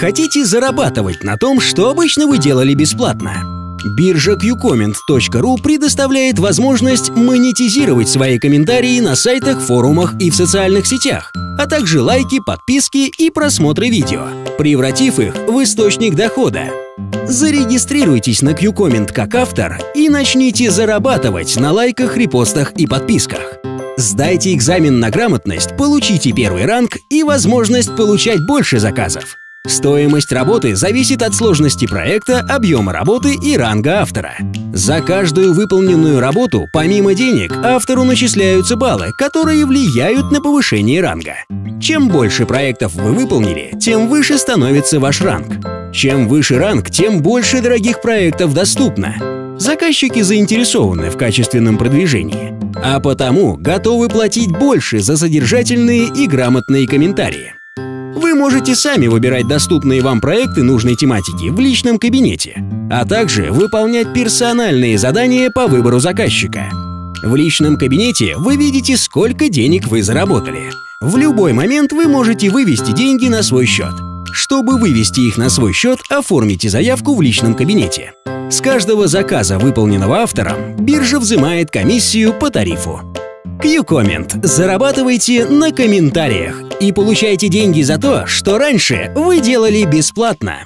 Хотите зарабатывать на том, что обычно вы делали бесплатно? Биржа QComment.ru предоставляет возможность монетизировать свои комментарии на сайтах, форумах и в социальных сетях, а также лайки, подписки и просмотры видео, превратив их в источник дохода. Зарегистрируйтесь на QComment как автор и начните зарабатывать на лайках, репостах и подписках. Сдайте экзамен на грамотность, получите первый ранг и возможность получать больше заказов. Стоимость работы зависит от сложности проекта, объема работы и ранга автора. За каждую выполненную работу, помимо денег, автору начисляются баллы, которые влияют на повышение ранга. Чем больше проектов вы выполнили, тем выше становится ваш ранг. Чем выше ранг, тем больше дорогих проектов доступно. Заказчики заинтересованы в качественном продвижении, а потому готовы платить больше за содержательные и грамотные комментарии. Вы можете сами выбирать доступные вам проекты нужной тематики в личном кабинете, а также выполнять персональные задания по выбору заказчика. В личном кабинете вы видите, сколько денег вы заработали. В любой момент вы можете вывести деньги на свой счет. Чтобы вывести их на свой счет, оформите заявку в личном кабинете. С каждого заказа, выполненного автором, биржа взимает комиссию по тарифу. QComment. Зарабатывайте на комментариях и получайте деньги за то, что раньше вы делали бесплатно.